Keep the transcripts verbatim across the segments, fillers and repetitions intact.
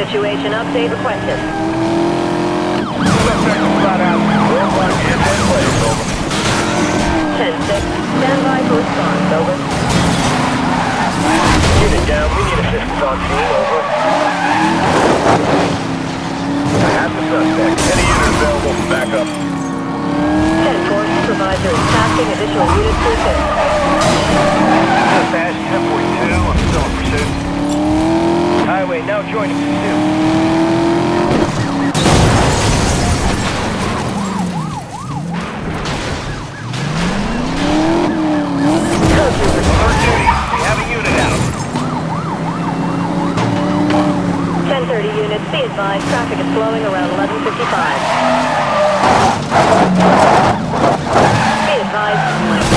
Situation update requested. Spot out. ten six. Stand by for response. Over. Unit down. We need assistance on scene. Over. I have the suspect. Any unit available for backup. ten four. Supervisor is tasking additional units to assist. Dispatch ten forty-two. I'm still in pursuit. Highway now joining the duty. We have a unit out. ten thirty units, be advised. Traffic is flowing around eleven fifty-five. Be advised. Unit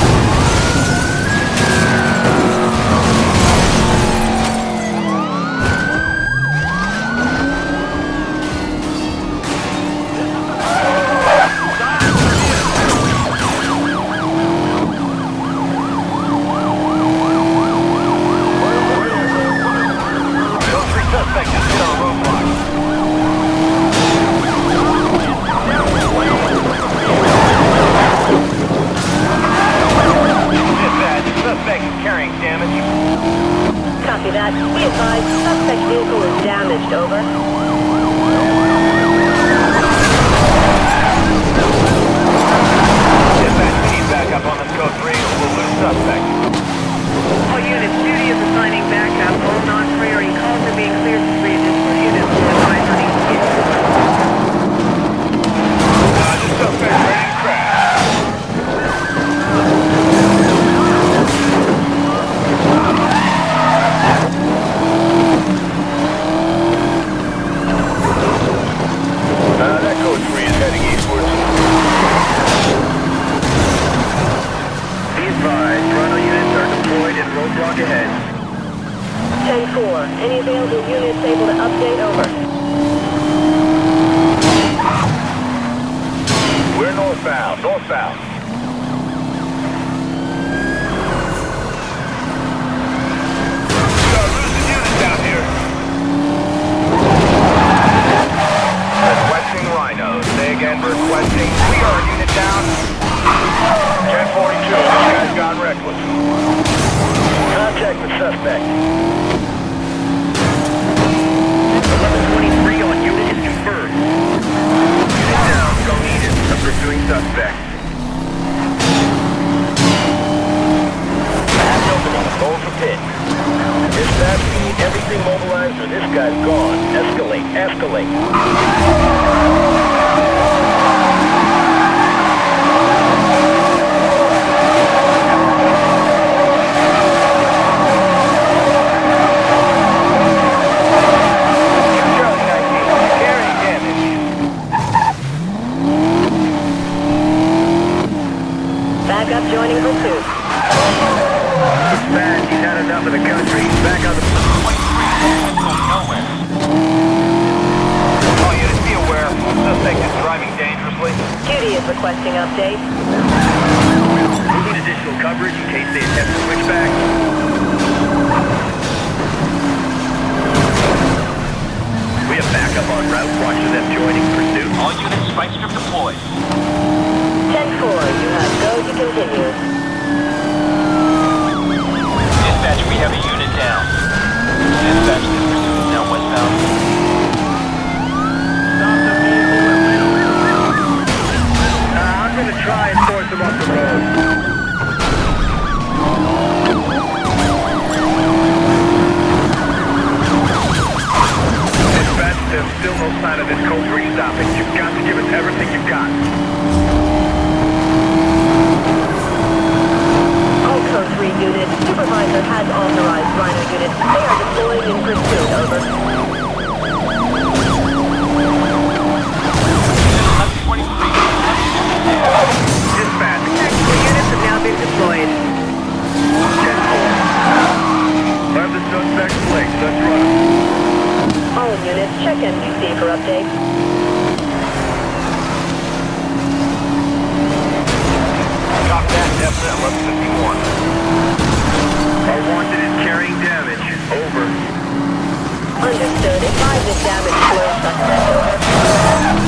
Understood. Advise if damage to our suspect. Over.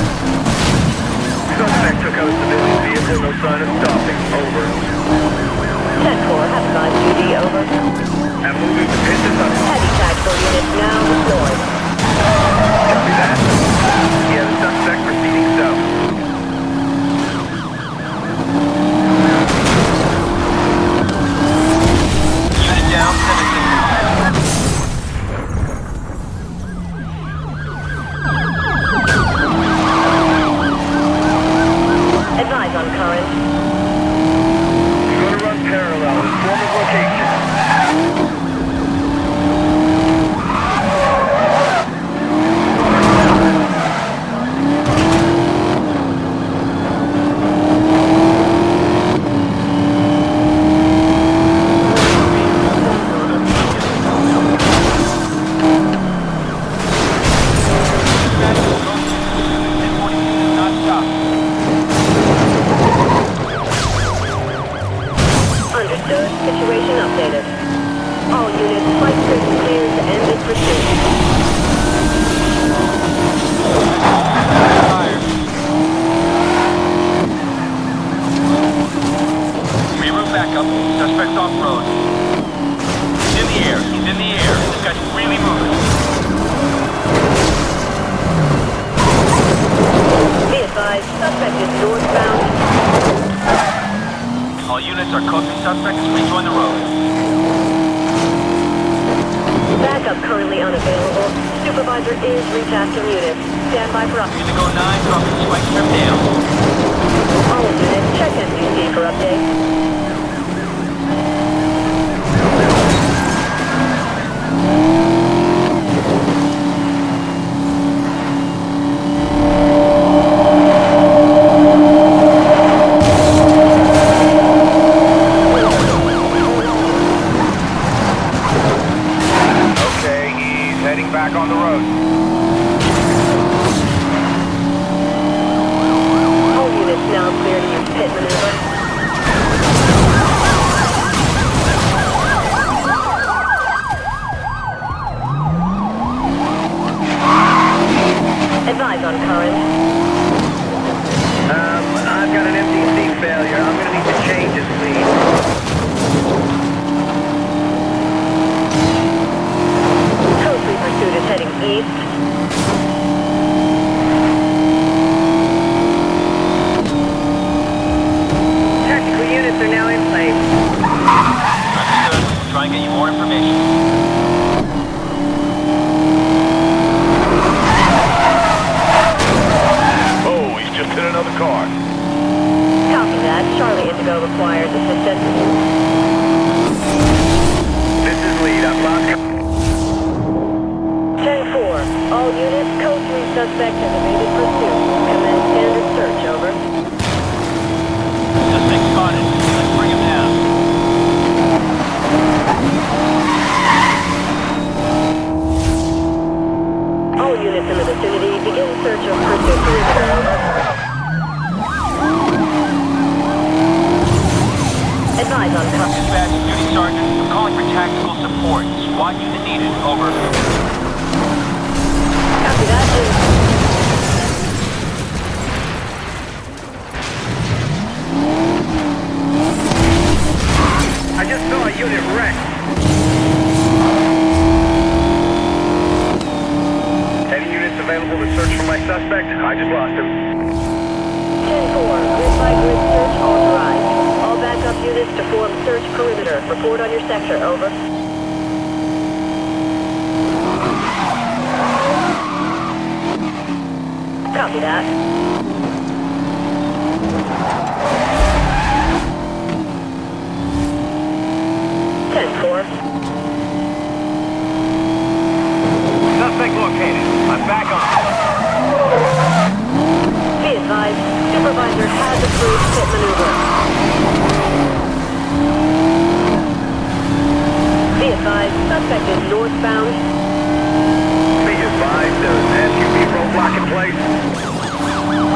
Suspect took out civilian vehicle. No sign of stopping. Over. ten four, have gone duty. Over. And moving to business on heavy tactical unit now deployed. Copy that. Yeah, the suspect proceeding south.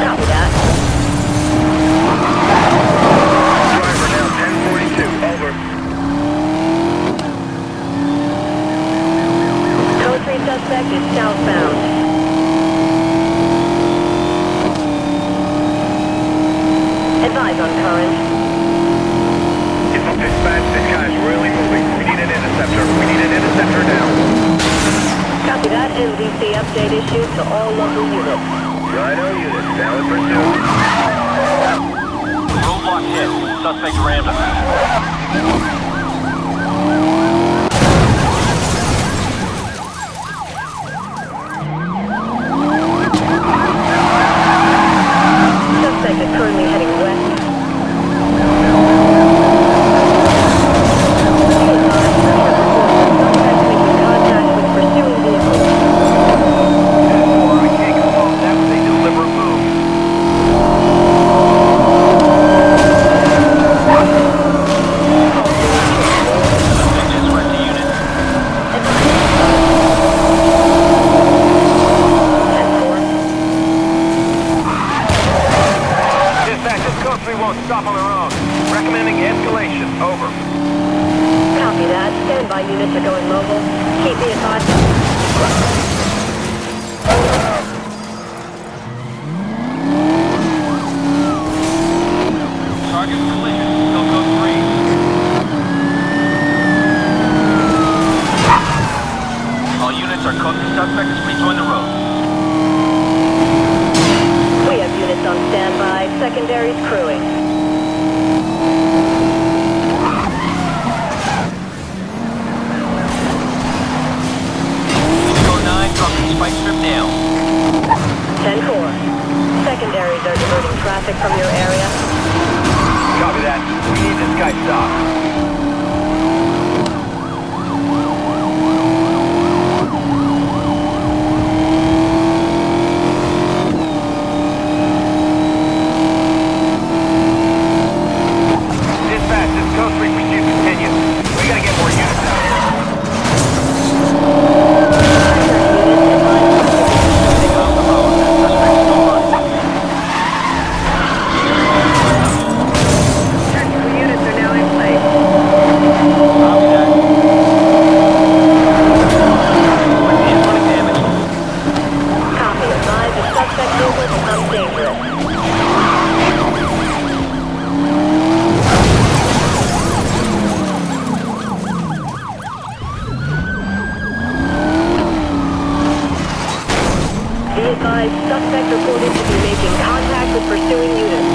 Copy inbound. Advise on current. Dispatch, this guy's really moving. We need an interceptor. We need an interceptor now. Copy that. N D C update issued to all local units. RIDO units, now in pursuit. Roadblock hit. Suspect rammed him. Stop on their own. Recommending escalation. Over. Copy that. Standby units are going mobile. Keep me advised. Target collision. Still code three. All units are code. The suspect is rejoin the road. We have units on standby. Secondary's crewing. Spike Trimdale. ten four. Secondaries are diverting traffic from your area. Copy that. We need this guy stopped. Dispatch, this code three pursuit continues. We gotta get more units out here. Suspect reported to be making contact with pursuing units.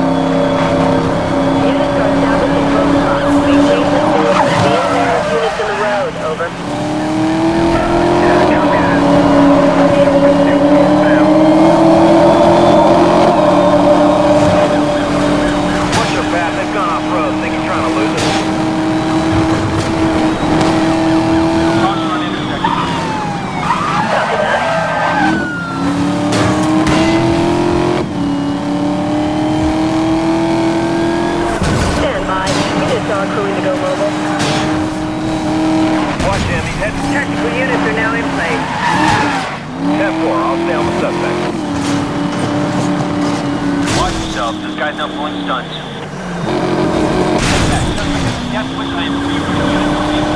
Tactical units are now in place. ten four, I'll stay on the suspect. Watch yourself, this guy's now pulling stunts. That's what I am doing for units.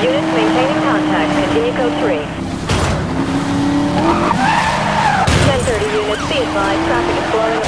Units maintaining contact, continue code three. ten thirty units, be advised, traffic is flowing.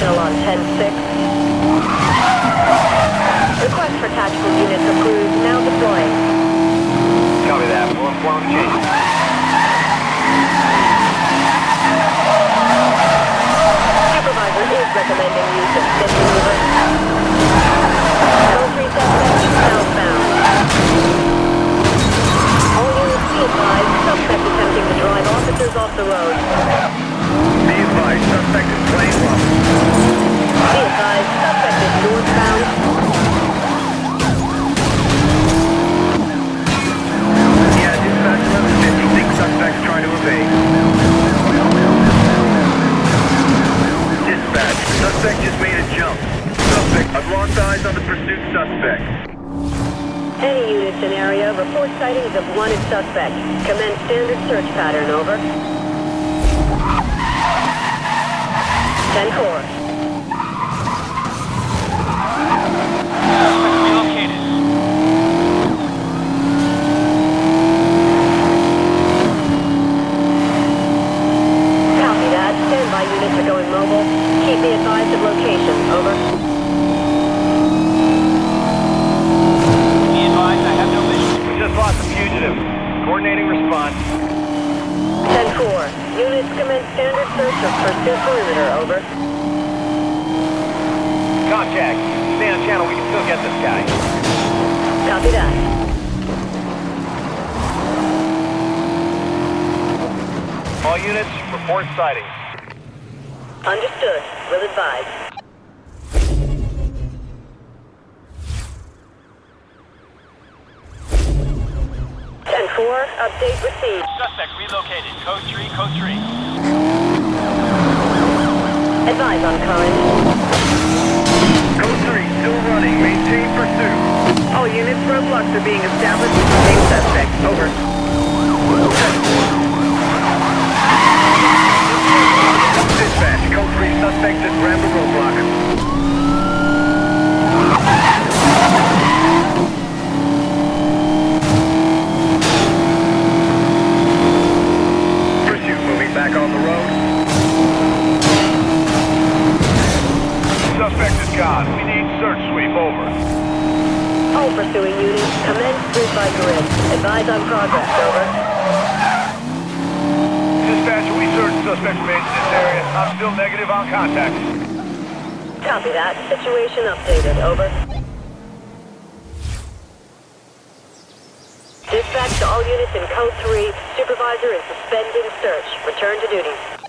On ten six. Request for tactical units approved. Now deploying. Copy that. We'll inform change. Supervisor is recommending use of stick maneuver. Code three suspect southbound. All units be advised. Suspect attempting to drive officers off the road. Be advised. Suspect is plane lost. made a jump. Suspect, I've lost eyes on the pursuit suspect. Any units in area, report sightings of wanted suspect. Commence standard search pattern, over. ten four. Understood. Will advise. ten four, update received. Suspect relocated. Code three, code three. Advise on current. Code three, still running. Maintain pursuit. All units, roadblocks are being established with the same suspect. Over. Dispatch, code three suspect has grabbed a roadblock. Pursuit moving back on the road. Suspect is gone. We need search sweep, over. All pursuing units, commence grid by grid. Advise on progress, over. Dispatch, we search suspect remains in this area. I'm still negative on contact. Copy that. Situation updated. Over. Dispatch to all units in Code three. Supervisor is suspending search. Return to duty.